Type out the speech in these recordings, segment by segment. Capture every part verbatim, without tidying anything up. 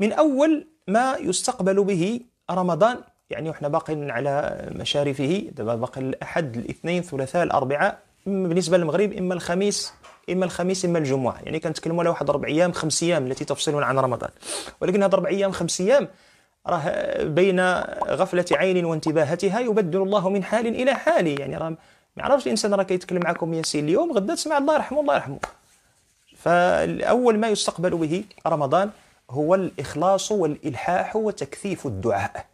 من أول ما يستقبل به رمضان، يعني احنا باقين على مشارفه، دابا باقي الأحد، الاثنين، ثلاثاء، الأربعاء، بالنسبة للمغرب إما الخميس إما الخميس إما الجمعة، يعني كنتكلموا على واحد أربع أيام خمس أيام التي تفصلون عن رمضان. ولكن هاد أربع أيام خمس أيام راه بين غفلة عين وانتباهتها يبدل الله من حال إلى حال، يعني راه ما عرفش الإنسان راه كيتكلم معكم ياسين اليوم، غدا تسمع الله يرحمه الله يرحمه. فأول ما يستقبل به رمضان هو الإخلاص والإلحاح وتكثيف الدعاء.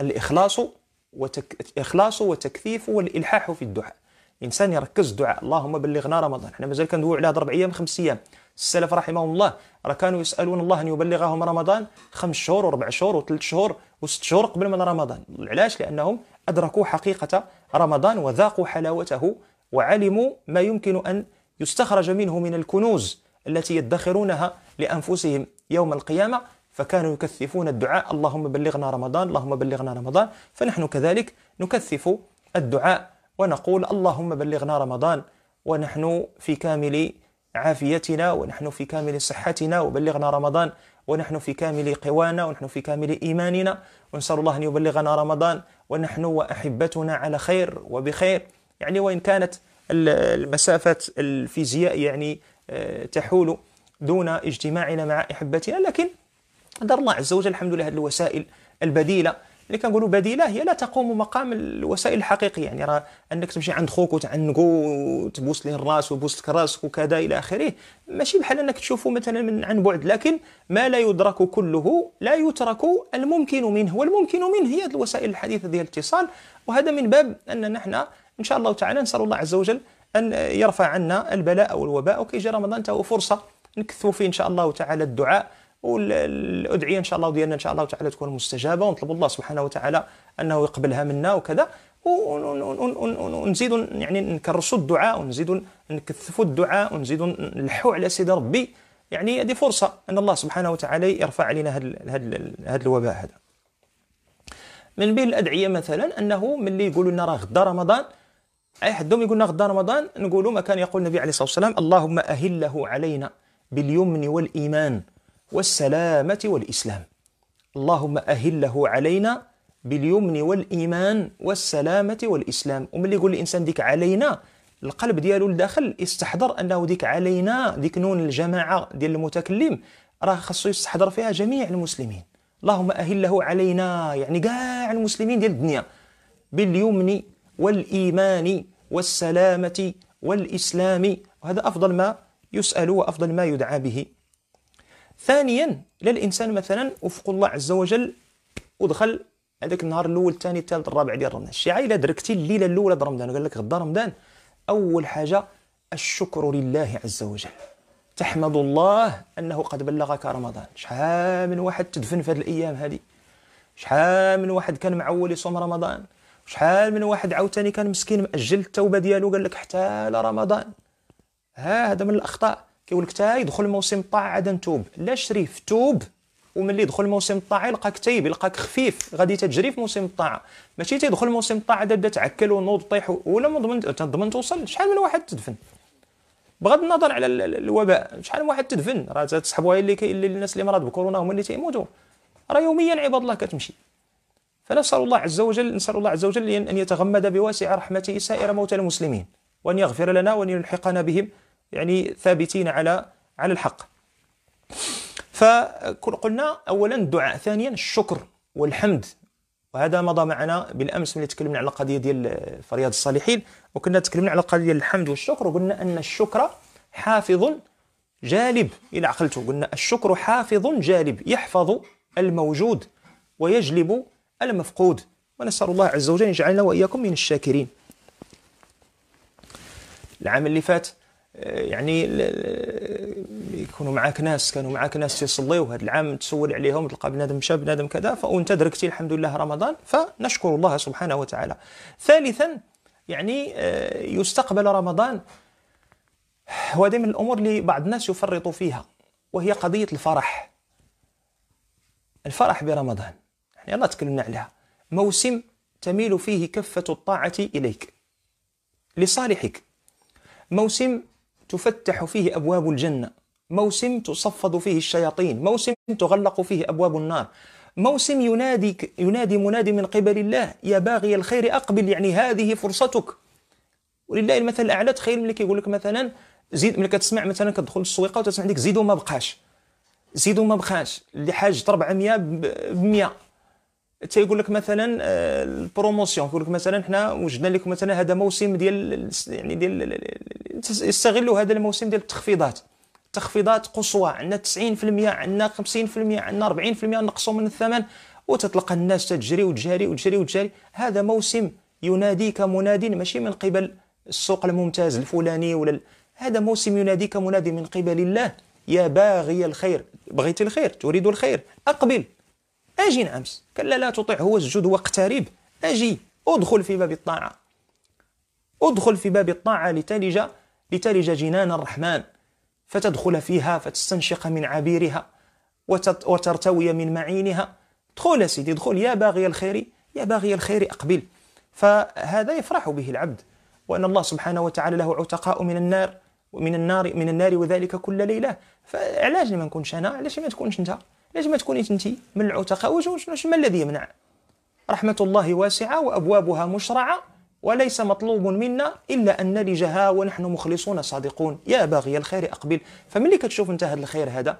الإخلاص وتك... إخلاص وتكثيف والإلحاح في الدعاء. الإنسان يركز الدعاء، اللهم بلغنا رمضان، حنا مازال كندعوا عليه أربع أيام خمس أيام. السلف رحمهم الله راه كانوا يسألون الله أن يبلغهم رمضان خمس شهور وربع شهور وثلاث شهور وست شهور قبل من رمضان. علاش؟ لأنهم أدركوا حقيقة رمضان وذاقوا حلاوته وعلموا ما يمكن أن يستخرج منه من الكنوز التي يدخرونها لأنفسهم يوم القيامة، فكانوا يكثفون الدعاء، اللهم بلغنا رمضان اللهم بلغنا رمضان. فنحن كذلك نكثف الدعاء ونقول اللهم بلغنا رمضان ونحن في كامل عافيتنا ونحن في كامل صحتنا، وبلغنا رمضان ونحن في كامل قوانا ونحن في كامل إيماننا، ونسأل الله أن يبلغنا رمضان ونحن وأحبتنا على خير وبخير. يعني وإن كانت المسافات الفيزياء يعني تحول دون اجتماعنا مع أحبتنا، لكن قدر الله عز وجل الحمد لله هذه الوسائل البديلة اللي كنقولوا بديلة هي لا تقوم مقام الوسائل الحقيقية، يعني راه أنك تمشي عند خوك وتعنقو وتبوس ليه الراس وبوسك راسك وكذا إلى آخره، ماشي بحال أنك تشوفه مثلا من عن بعد. لكن ما لا يدرك كله لا يترك الممكن منه، والممكن منه هي الوسائل الحديثة ديال الاتصال. وهذا من باب أن نحن إن شاء الله تعالى نسأل الله عز وجل أن يرفع عنا البلاء والوباء، وكيجي رمضان تا هو فرصة نكثوا فيه إن شاء الله تعالى الدعاء، والأدعية إن شاء الله ديالنا إن شاء الله تعالى تكون مستجابة، ونطلب الله سبحانه وتعالى أنه يقبلها منا وكذا، ونزيد يعني نكرسوا الدعاء ونزيد نكثفوا الدعاء ونزيد نلحوا على سيدي ربي. يعني هذه فرصة أن الله سبحانه وتعالى يرفع علينا هذا الوباء. هذا من بين الأدعية مثلا أنه ملي يقولوا لنا راه غدا رمضان، أي حدهم يقول لنا غدا رمضان، نقولوا ما كان يقول النبي عليه الصلاة والسلام، اللهم أهله علينا باليمن والإيمان والسلامة والإسلام. اللهم أهله علينا باليمن والإيمان والسلامة والإسلام. وملي يقول الإنسان ديك علينا، القلب ديالو لداخل يستحضر أنه ديك علينا، ديك نون الجماعة ديال المتكلم راه خاصو يستحضر فيها جميع المسلمين. اللهم أهله علينا يعني كاع المسلمين ديال الدنيا باليمن والإيمان والسلامة والإسلام، وهذا أفضل ما يسأل وأفضل ما يدعى به. ثانيا للإنسان مثلا وفق الله عز وجل ودخل هذاك النهار الأول الثاني الثالث الرابع ديال رمضان، الشيعة إلا دركتي الليلة الأولى ديال رمضان وقال لك غدا رمضان، أول حاجة الشكر لله عز وجل، تحمد الله أنه قد بلغك رمضان. شحال من واحد تدفن في هذه الأيام هذه، شحال من واحد كان معول يصوم رمضان، شحال من واحد عاوتاني كان مسكين مأجل التوبة ديالو قال لك حتى لرمضان. ها هذا من الأخطاء، كيقول لك تا يدخل موسم الطاعة عاد نتوب. لا شريف، توب، وملي يدخل موسم الطاعة يلقاك تايب يلقاك خفيف غادي تجري في موسم الطاعة، ماشي تيدخل موسم الطاعة عاد تبدا تعكل ونوض طيح ولا مضمن تضمن توصل. شحال من واحد تدفن بغض النظر على الوباء، شحال من واحد تدفن راه تسحبوها اللي كاين الناس اللي مرض بكورونا هما اللي تيموتوا راه يوميا عباد الله كتمشي. فنسأل الله عز وجل نسأل الله عز وجل أن يتغمد بواسع رحمته سائر موتى المسلمين، وأن يغفر لنا وأن يلحقنا بهم يعني ثابتين على على الحق. فقلنا أولا الدعاء، ثانيا الشكر والحمد، وهذا مضى معنا بالأمس ملي تكلمنا على القضية ديال فرياض الصالحين، وكنا تكلمنا على القضية ديال الحمد والشكر، وقلنا أن الشكر حافظ جالب إلى عقلته، قلنا الشكر حافظ جالب يحفظ الموجود ويجلب المفقود، ونسأل الله عز وجل يجعلنا وإياكم من الشاكرين. العام اللي فات يعني يكونوا معاك ناس كانوا معاك ناس يصليوا، هذا العام تسول عليهم تلقى بنادم مشى بنادم كذا، فأنت دركتي الحمد لله رمضان، فنشكر الله سبحانه وتعالى. ثالثا يعني يستقبل رمضان، وهذا من الأمور اللي بعض الناس يفرط فيها، وهي قضية الفرح. الفرح برمضان يعني الله تكلمنا عليها، موسم تميل فيه كفة الطاعة إليك لصالحك، موسم تفتح فيه أبواب الجنة، موسم تصفد فيه الشياطين، موسم تغلق فيه أبواب النار، موسم ينادي ينادي منادي من قبل الله يا باغي الخير أقبل، يعني هذه فرصتك. ولله المثل الأعلى. تخيل ملي كيقول لك مثلا زيد، ملي كتسمع مثلا كتدخل السويقه وتسمع ديك زيدوا ما بقاش، زيدوا ما بقاش، اللي حاج أربعمية ب مية. تيقول لك مثلا البروموسيون، يقول لك مثلا حنا وجدنا لكم مثلا هذا موسم ديال يعني ديال استغلوا هذا الموسم ديال التخفيضات، تخفيضات قصوى، عندنا تسعين بالمية، عندنا خمسين بالمية، عندنا أربعين بالمية نقصوا من الثمن، وتتلقى الناس تتجري وتجاري وتجري وتجاري. هذا موسم يناديك مناد ماشي من قبل السوق الممتاز الفلاني ولا ال... هذا موسم يناديك مناد من قبل الله يا باغي الخير، بغيت الخير، تريد الخير، أقبل، أجي نعمس، كلا لا تطيعه واسجد واقترب، أجي، أدخل في باب الطاعة، أدخل في باب الطاعة لتلج لتلج جنان الرحمن، فتدخل فيها فتستنشق من عبيرها وترتوي من معينها. ادخل سيدي، ادخل يا باغي الخير، يا باغي الخير أقبل. فهذا يفرح به العبد، وأن الله سبحانه وتعالى له عتقاء من النار ومن النار من النار وذلك كل ليلة. فعلاش ما نكونش أنا؟ علاش ما تكونش أنت؟ علاش ما تكونيش أنت من العتقاء؟ واش ما الذي يمنع؟ رحمة الله واسعة وأبوابها مشرعة، وليس مطلوب منا إلا أن نلجها ونحن مخلصون صادقون يا باغي الخير أقبل. فملي كتشوف أنت هذا الخير هذا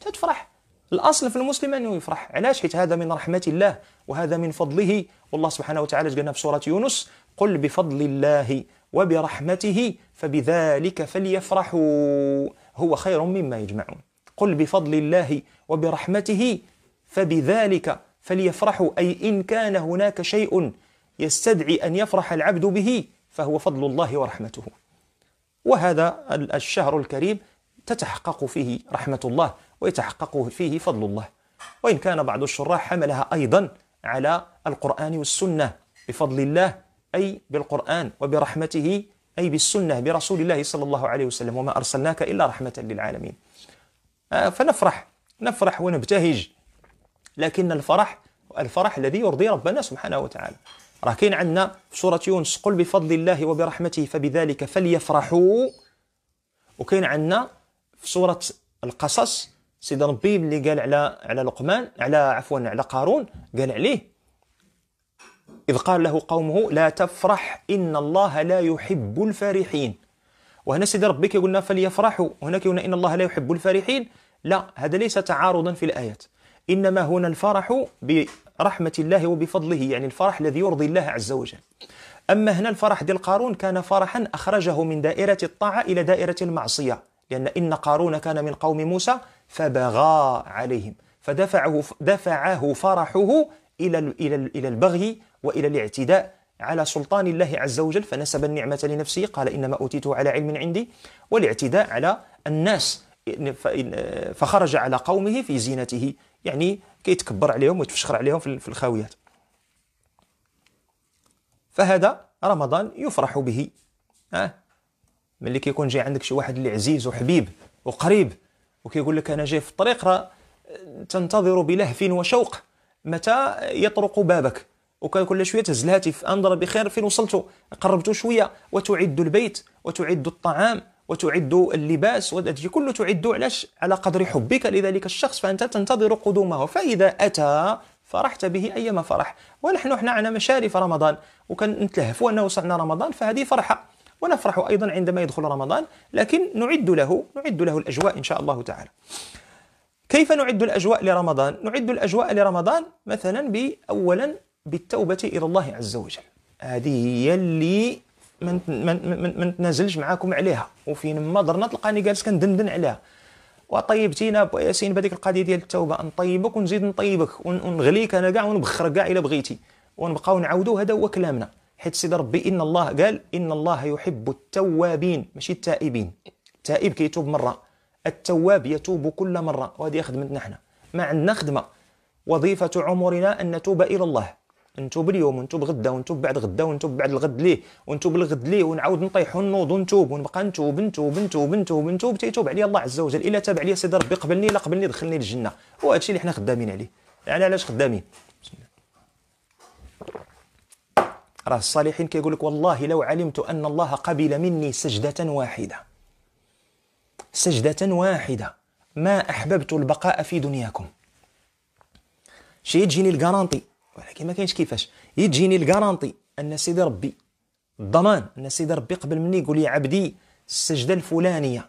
تتفرح. الأصل في المسلم أنه يفرح. علاش؟ حيت هذا من رحمة الله وهذا من فضله. والله سبحانه وتعالى قالنا في سورة يونس قل بفضل الله وبرحمته فبذلك فليفرحوا هو خير مما يجمعون. قل بفضل الله وبرحمته فبذلك فليفرحوا، أي إن كان هناك شيء يستدعي أن يفرح العبد به فهو فضل الله ورحمته. وهذا الشهر الكريم تتحقق فيه رحمة الله ويتحقق فيه فضل الله. وإن كان بعض الشراح حملها أيضا على القرآن والسنة، بفضل الله أي بالقرآن، وبرحمته أي بالسنة برسول الله صلى الله عليه وسلم وما أرسلناك إلا رحمة للعالمين. فنفرح، نفرح ونبتهج، لكن الفرح الفرح الذي يرضي ربنا سبحانه وتعالى. راه كاين عندنا في سورة يونس قل بفضل الله وبرحمته فبذلك فليفرحوا، وكاين عندنا في سورة القصص سيدي ربي اللي قال على على لقمان على عفوا على قارون، قال عليه إذ قال له قومه لا تفرح إن الله لا يحب الفرحين. وهنا سيدي ربي كيقولنا فليفرحوا، وهنا كيقولنا إن الله لا يحب الفرحين. لا، هذا ليس تعارضا في الآيات، إنما هنا الفرح برحمة الله وبفضله، يعني الفرح الذي يرضي الله عز وجل. أما هنا الفرح ديال قارون كان فرحا أخرجه من دائرة الطاعة إلى دائرة المعصية، لأن إن قارون كان من قوم موسى فبغى عليهم، فدفعه دفعه فرحه إلى إلى البغي وإلى الاعتداء على سلطان الله عز وجل، فنسب النعمة لنفسه قال إنما أوتيته على علم عندي، والاعتداء على الناس، فخرج على قومه في زينته، يعني كيتكبر عليهم ويتفشخر عليهم في الخاويات. فهذا رمضان يفرح به. أه؟ ملي كيكون جاي عندك شي واحد اللي عزيز وحبيب وقريب وكيقول لك أنا جاي في الطريق، راه تنتظر بلهف وشوق متى يطرق بابك، وكان كل شوية تهز الهاتف أنظر بخير فين وصلتوا، قربتوا شوية، وتعد البيت وتعد الطعام وتعد اللباس وتجي كله تعد. علاش؟ على قدر حبك لذلك الشخص، فأنت تنتظر قدومه، فإذا أتى فرحت به أيما فرح. ونحن حنا عنا مشارف رمضان وكنتلهفوا أنه وصلنا رمضان، فهذه فرحة، ونفرح أيضا عندما يدخل رمضان، لكن نعد له نعد له الأجواء إن شاء الله تعالى. كيف نعد الأجواء لرمضان؟ نعد الأجواء لرمضان مثلا بأولا بالتوبة إلى الله عز وجل. هذه هي اللي ما نتنازلش معاكم عليها، وفين ما درنا تلقاني جالس كندندن عليها. وطيبتينا بو ياسين بهذيك القضية ديال التوبة، نطيبك ونزيد نطيبك ونغليك أنا كاع ونبخر كاع إلا بغيتي، ونبقاو نعاودو. هذا هو كلامنا، حيت سيدي ربي إن الله قال إن الله يحب التوابين ماشي التائبين. التائب كيتوب مرة، التواب يتوب كل مرة، وهذه خدمتنا حنا، ما عندنا خدمة، وظيفة عمرنا أن نتوب إلى الله، نتوب اليوم ونتوب غدا ونتوب بعد غدا ونتوب بعد الغد ليه ونتوب الغد ليه، ونعاود نطيح ونوض ونتوب ونبقى نتوب نتوب نتوب نتوب نتوب تيتوب عليا الله عز وجل. إلا تاب عليا سيدي ربي قبلني، لا قبلني دخلني للجنة. وهذا الشيء اللي حنا خدامين عليه. يعني علاش خدامين؟ راه الصالحين كيقول لك والله لو علمت أن الله قبل مني سجدة واحدة، سجدة واحدة ما أحببت البقاء في دنياكم. شي يجيني الكارانطي، ولكن ما كاينش كيفاش يجيني الكارانطي أن سيدي ربي، الضمان أن سيدي ربي قبل مني يقول لي عبدي السجدة الفلانية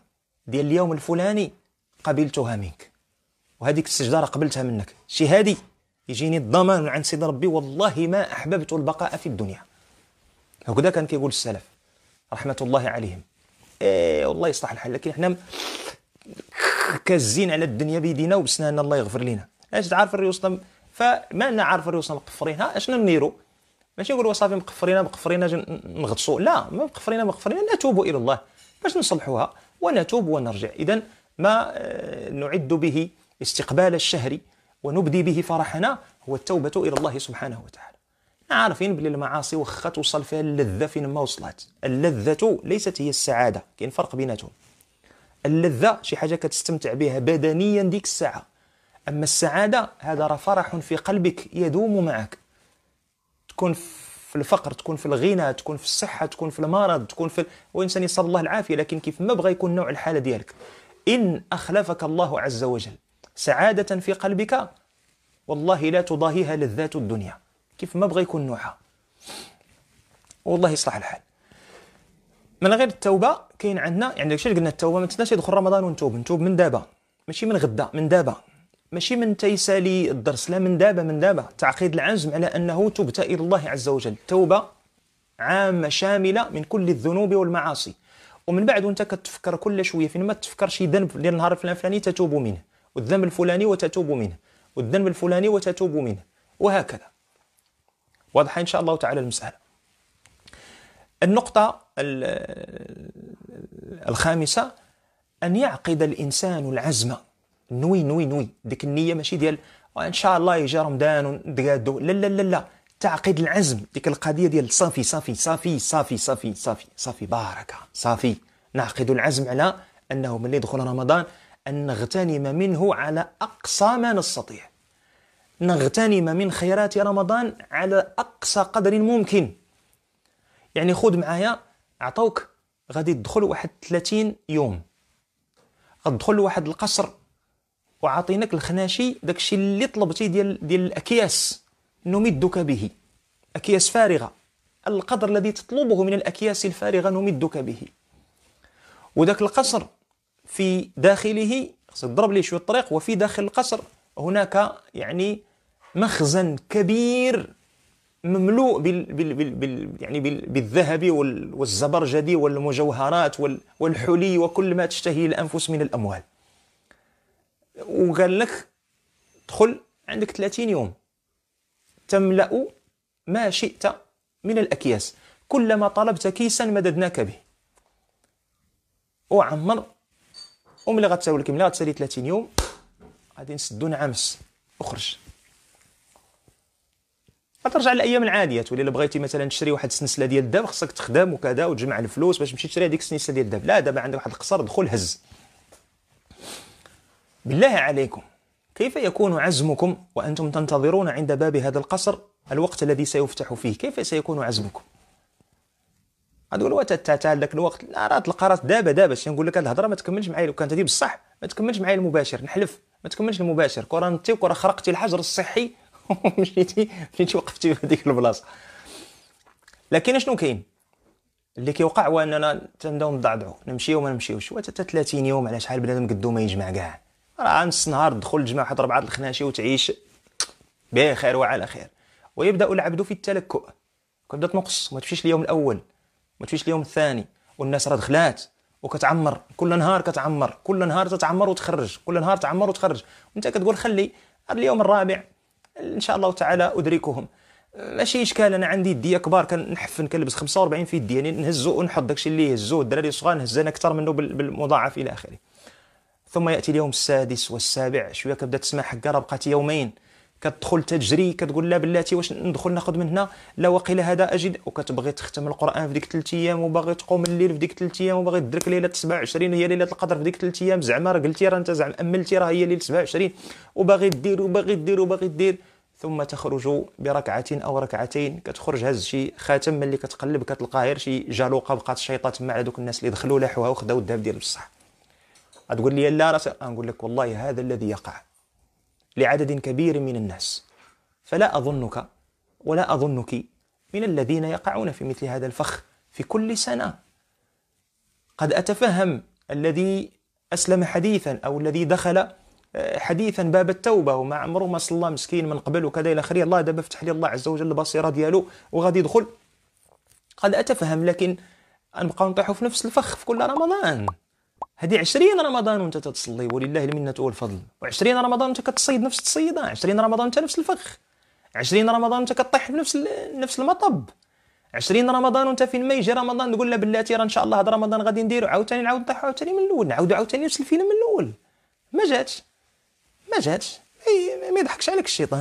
ديال اليوم الفلاني قبلتها منك، وهذيك السجدة راه قبلتها منك. شي هادي يجيني الضمان عن سيدي ربي، والله ما أحببت البقاء في الدنيا. هكذا كان كيقول السلف رحمة الله عليهم. إيه والله يصلح الحال، لكن حنا كازين على الدنيا بيدينا وبسناننا الله يغفر لينا. اش تعرف الريوسنا، فما انا عارف الريوسنا مقفرينها، اشنا نديرو؟ ماشي نقولوا صافي مقفرينها مقفرينها نغطسوا، لا، ما مقفرينها مقفرينها، نتوب الى الله باش نصلحوها ونتوب ونرجع. اذا ما نعد به استقبال الشهر ونبدي به فرحنا هو التوبه الى الله سبحانه وتعالى. عارفين بلي المعاصي واخا توصل فيها اللذة فين ما وصلت، اللذة ليست هي السعادة، كاين فرق بيناتهم. اللذة شي حاجة كتستمتع بها بدنيا ديك الساعة، أما السعادة هذا راه فرح في قلبك يدوم معك. تكون في الفقر، تكون في الغنى، تكون في الصحة، تكون في المرض، تكون في ال... وإنسان يسأل الله العافية، لكن كيف ما بغى يكون نوع الحالة ديالك، إن أخلفك الله عز وجل سعادة في قلبك والله لا تضاهيها لذات الدنيا، كيف ما بغى يكون نوعها. والله يصلح الحال. من غير التوبه كاين عندنا، يعني داكشي اللي قلنا التوبه ما تنساش يدخل رمضان ونتوب، نتوب من دابا ماشي من غدا، من دابا، ماشي من تيسالي الدرس، لا من دابا، من دابا، تعقيد العزم على انه تبت الى الله عز وجل. التوبه عامه شامله من كل الذنوب والمعاصي، ومن بعد وانت كتفكر كل شويه، فين ما تفكر شي ذنب ديال النهار الفلاني تتوب منه، والذنب الفلاني وتتوب منه، والذنب الفلاني وتتوب منه، وهكذا. واضحة إن شاء الله تعالى المسألة. النقطة الخامسة أن يعقد الإنسان العزم، نوي نوي نوي، ديك النية ماشي ديال إن شاء الله يجي رمضان ونتقادو، لا لا لا لا، تعقيد العزم، ديك القضية ديال صافي صافي صافي صافي صافي صافي صافي باركة صافي، نعقد العزم على أنه ملي يدخل رمضان أن نغتنم منه على أقصى ما نستطيع، نغتنم من خيرات رمضان على أقصى قدر ممكن. يعني خذ معايا، عطوك غادي تدخل واحد ثلاثين يوم، غتدخل لواحد القصر وعاطينك الخناشي، داكشي اللي طلبتي ديال ديال الأكياس، نمدك به، أكياس فارغة، القدر الذي تطلبه من الأكياس الفارغة نمدك به. وداك القصر في داخله، خصك تضرب ليه شوية الطريق، وفي داخل القصر هناك يعني مخزن كبير مملوء بال بال بال بال يعني بال بالذهب والزبرجدي والمجوهرات والحلي وكل ما تشتهيه الأنفس من الأموال. وقال لك دخل، عندك ثلاثين يوم تملأ ما شئت من الأكياس، كلما طلبت كيسا مددناك به. وعمر وملي غتساوي لك، ملي غتسالي ثلاثين يوم غادي نسدو نعمس، اخرج غترجع للايام العاديه. تولي الا بغيتي مثلا تشري واحد السنسله ديال الذهب، خصك تخدم وكذا وتجمع الفلوس باش تمشي تشري هذيك السنسله ديال الذهب، لا دابا عندك واحد القصر، دخل هز. بالله عليكم كيف يكون عزمكم وانتم تنتظرون عند باب هذا القصر الوقت الذي سيفتح فيه؟ كيف سيكون عزمكم؟ غتقولوا تاع ذاك الوقت، لا راه تلقى راسك دابا دابا. شنو نقول لك هاد الهضره ما تكملش معايا، لو كانت هادي بصح ما تكملش معايا المباشر، نحلف ما تكملش المباشر. كره نتي وكره خرقتي الحجر الصحي ومشيتي مشيتي وقفتي في هذيك البلاصه. لكن شنو كاين اللي كيوقع هو اننا تنداو نضعضعوا، نمشيو وما نمشيوش، حتى ثلاثين يوم على شحال بنادم قدو ما يجمع كاع، راه نص نهار تدخل تجمع واحد ربعه الخناشي وتعيش بخير وعلى خير. ويبدا العبد في التلكؤ، كتبدا تنقص، ما تمشيش اليوم الاول، ما تمشيش اليوم الثاني، والناس راه دخلات وكتعمر، كل نهار كتعمر، كل نهار تتعمر وتخرج، كل نهار تعمر وتخرج، وانت كتقول خلي هذا اليوم الرابع ان شاء الله تعالى ادركهم، ماشي اشكال، انا عندي يديه كبار كنحفن كنلبس خمسة وأربعين في يدي، يعني نهزو ونحط داكشي اللي يهزوه الدراري الصغار، نهز انا اكثر منه بالمضاعف الى اخره. ثم ياتي اليوم السادس والسابع، شويه كتبدا تسمع حكا راه بقات يومين، كتدخل تجري كتقول لا بلاتي واش ندخل ناخذ من هنا، لا وقيل هذا اجد، وكتبغي تختم القران في ديك ثلاث ايام، وباغي تقوم الليل في ديك ثلاث ايام، وباغي تدرك ليله سبعة وعشرين هي ليله القدر في ديك ثلاث ايام، زعما راه قلتي راه انت زعما املتي راه هي ليله سبعة وعشرين، وباغي دير وباغي دير وباغي دير. ثم تخرج بركعه او ركعتين، كتخرج هز شي خاتم، ملي كتقلب كتلقى غير شي جالوقه بقات شيطه تما على دوك الناس اللي دخلوا لحوها وخداو الذهب ديال بصح. تقول لي لا رأس، نقول لك والله هذا الذي يقع لعدد كبير من الناس، فلا أظنك ولا أظنك من الذين يقعون في مثل هذا الفخ في كل سنة. قد أتفهم الذي أسلم حديثا أو الذي دخل حديثا باب التوبة وما عمره ما صلى مسكين من قبل وكذا إلى آخره، الله دابا فتح لي الله عز وجل البصيرة ديالو وغادي يدخل، قد أتفهم. لكن نبقاو نطيحوا في نفس الفخ في كل رمضان، هذه عشرين رمضان وانت تتصلي ولله المنة والفضل، وعشرين رمضان وانت كتصيد نفس التصيدة، عشرين رمضان وانت نفس الفخ، عشرين رمضان وانت كطيح بنفس نفس المطب، عشرين رمضان وانت فين ما يجي رمضان تقول لا بلاتي راه ان شاء الله هذا رمضان غادي نديرو، عاوتاني نعاود نطيحو عاوتاني من الاول، نعاودو عاوتاني نفس الفيلم من الاول. ما جاتش ما جاتش ما يضحكش عليك الشيطان،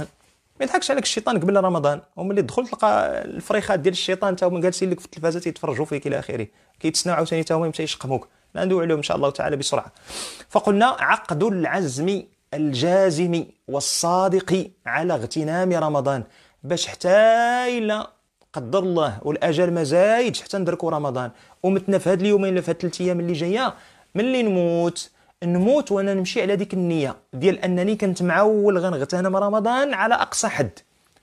ما يضحكش عليك الشيطان قبل رمضان، وملي تدخل تلقى الفريخات ديال الشيطان تا هما جالسين لك في التلفازه تيتفرجوا فيك الى اخره، كيتسناو عاوتاني تا هما تيشقموك. ندوي عليهم ان شاء الله تعالى بسرعه. فقلنا عقد العزم الجازم والصادق على اغتنام رمضان، باش حتى الا قدر الله والاجل ما زايدش حتى ندركوا رمضان، ومتنا في هاد اليومين ولا في هاد الثلاث ايام اللي جايه، ملي نموت نموت وانا نمشي على ديك النيه ديال انني كنت معول غنغتنم رمضان على اقصى حد.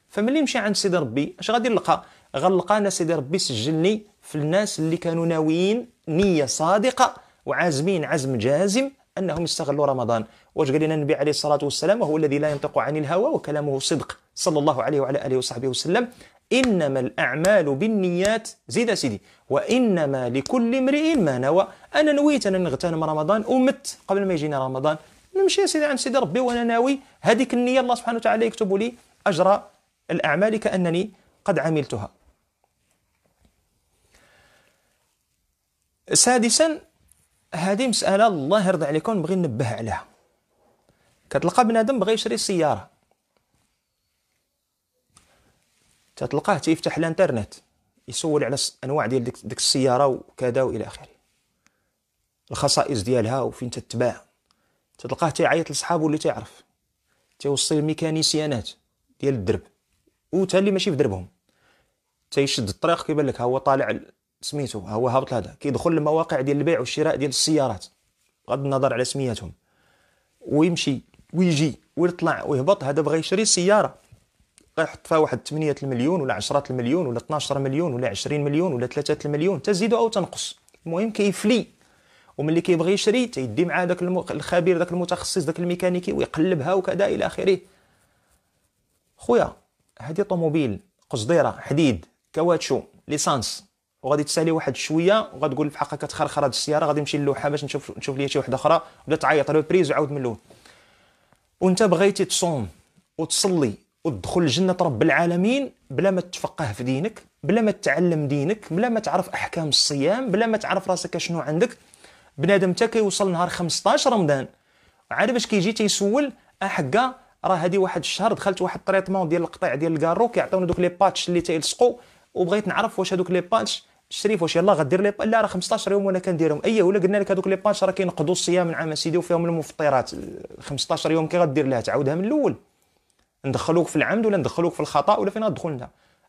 فملي نمشي عند سيدي ربي اش غادي نلقى؟ غنلقى انا سيدي ربي سجلني في الناس اللي كانوا ناويين نيه صادقه وعازمين عزم جازم انهم يستغلوا رمضان. واش قال لنا النبي عليه الصلاه والسلام وهو الذي لا ينطق عن الهوى وكلامه صدق صلى الله عليه وعلى اله وصحبه وسلم؟ انما الاعمال بالنيات. زيد سيدي وانما لكل امرئ ما نوى. انا نويت انا نغتنم رمضان ومت قبل ما يجينا رمضان، نمشي يا سيدي عند سيدي ربي وانا ناوي هذيك النيه، الله سبحانه وتعالى يكتب لي اجر الاعمال كانني قد عملتها. سادسا، هذه مسألة الله يرضى عليكم بغي ننبه عليها. كتلقى بنادم بغي يشري سيارة، تتلقاه تيفتح الانترنت يسول على انواع ديال ديك, ديك السيارة وكذا والى اخره، الخصائص ديالها وفين تتباع. تتلقاه تيعيط لصحابو اللي تيعرف، تيوصل الميكانيسيانات ديال الدرب وتا اللي ماشي في دربهم، تيشد الطريق كيبان لك ها هو طالع سميتو ها هو هابط هذا، كيدخل المواقع ديال البيع والشراء ديال السيارات بغض النظر على سمياتهم، ويمشي ويجي ويطلع ويهبط. هذا بغى يشري سياره غيحط فيها واحد ثمانية المليون ولا عشرة المليون ولا اثنا عشر مليون ولا عشرين مليون ولا ثلاثة المليون، تزيد او تنقص، المهم كيفلي. وملي كيبغي يشري تيدي مع داك الخبير داك المتخصص داك الميكانيكي ويقلبها وكذا الى اخره. خويا هذه طوموبيل قصديره حديد كواتشو ليسانس، وغادي تسالي واحد شويه وغتقول في حقك كتخرخر هاد السياره، غادي نمشي للوحه باش نشوف نشوف ليا شي وحده اخرى، ولا تعيط لو بريز وعاود من الاول. وانت بغيتي تصوم وتصلي وتدخل جنة رب العالمين بلا ما تفقه في دينك، بلا ما تتعلم دينك، بلا ما تعرف احكام الصيام، بلا ما تعرف راسك شنو عندك. بنادم تا كيوصل نهار خمسطاش رمضان عاد باش كيجي تيسول احكا راه هادي واحد الشهر دخلت واحد التريطمون ديال القطيع ديال الكارو، كيعطيونا دوك لي باتش اللي تيلصقوا، وبغيت نعرف واش هادوك لي باتش الشريف واش يلاه غدير لي با... لا راه خمسطاش يوم وانا كنديرهم. اييه ولا قلنا لك هذوك لي بانش راه كينقضوا الصيام من عام سيدي وفيهم المفطرات، خمسطاش يوم كي غدير لها تعاودها من الاول، ندخلوك في العمد ولا ندخلوك في الخطا ولا فين غتدخل انت؟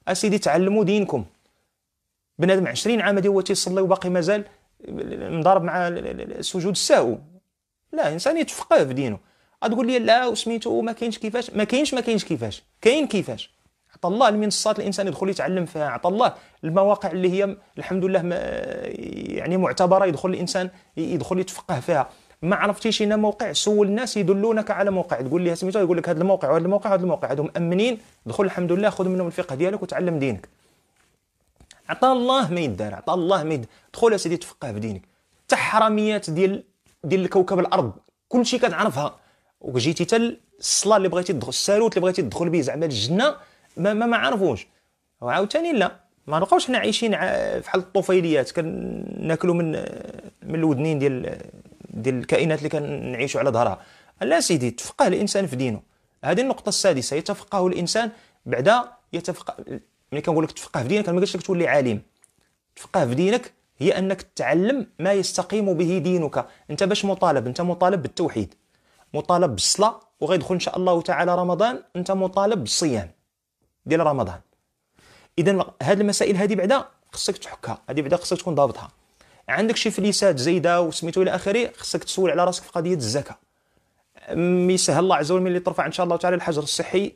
اسيدي تعلموا دينكم. بنادم عشرين عام هو تيصلي وباقي مازال مضارب مع سجود السهو. لا، انسان يتفقه في دينه. غتقول لي لا وسميتو ما كاينش كيفاش، ما كاينش ما كاينش كيفاش، كاين كيفاش. عطى الله المنصات الانسان يدخل يتعلم فيها، عطى الله المواقع اللي هي الحمد لله يعني معتبره يدخل الانسان يدخل يتفقه فيها. ما عرفتيش هنا موقع سول الناس يدلونك على موقع، تقول لي سميتو يقول لك هذا الموقع وهذا الموقع وهذا الموقع هادو مامنين، دخل الحمد لله خذ منهم الفقه ديالك وتعلم دينك. عطى الله ما يدار، عطى الله ما يدار. دخل يا سيدي تفقه في دينك. حتى الحراميات ديال ديال كوكب الارض كلشي كتعرفها، وجيتي حتى الصلاه اللي بغيتي تدخل، السالوت اللي بغيتي تدخل به زعما الجنه ما ما ما عرفوش. وعاوتاني لا ما نبقاوش حنا عايشين بحال الطفيليات كناكلوا من من الودنين ديال ديال الكائنات اللي كنعيشوا على ظهرها. لا سيدي تفقه الانسان في دينه. هذه النقطه السادسه، يتفقه الانسان. بعدا يتفقه، ملي كنقول لك تفقه في دينك ما قلتش لك تولي عالم. تفقه في دينك هي انك تتعلم ما يستقيم به دينك. انت باش مطالب، انت مطالب بالتوحيد، مطالب بالصلاه، وغيدخل ان شاء الله تعالى رمضان انت مطالب بالصيام ديال رمضان. اذا هاد المسائل هادي بعدا خصك تحكها، هادي بعدا خصك تكون ضابطها. عندك شي فليسات زايده وسميتو الى اخره، خصك تسول على راسك في قضيه الزكاه. يسهل الله عز وجل ملي ترفع ان شاء الله تعالى الحجر الصحي،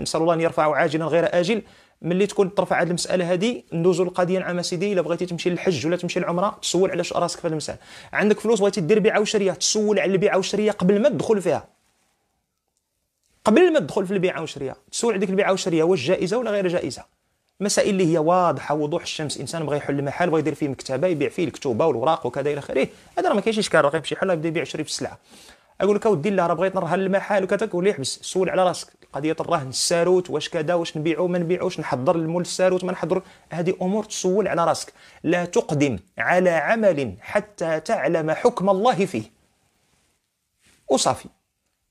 نسال الله ان يرفعه عاجلا غير اجل. ملي تكون ترفع هذه المساله هذه ندوزو للقضيه نعم سيدي. الا بغيتي تمشي للحج ولا تمشي للعمره تسول على راسك في هذه المساله. عندك فلوس بغيتي دير بيعه وشريه، تسول على البيعه والشريه قبل ما تدخل فيها، قبل ما تدخل في البيعه والشريه تسول على ديك البيعه والشريه واش جائزه ولا غير جائزه. مسائل اللي هي واضحه وضوح الشمس، انسان بغى يحل محل بغى يدير فيه مكتبه يبيع فيه الكتوبه والوراق وكذا الى اخره، هذا راه ما كاينش اشكال، راه غيمشي حل يبدا يبيع يشري في السلعه. اقول لك اودي الله راه بغيت نرهن المحل وكذا، تقول لي احبس. سول على راسك قضيه الرهن، الساروت واش كذا، واش نبيعو ما نبيعوش، نحضر المول الساروت ما نحضر، هذه امور تسول على راسك. لا تقدم على عمل حتى تعلم حكم الله فيه وصافي،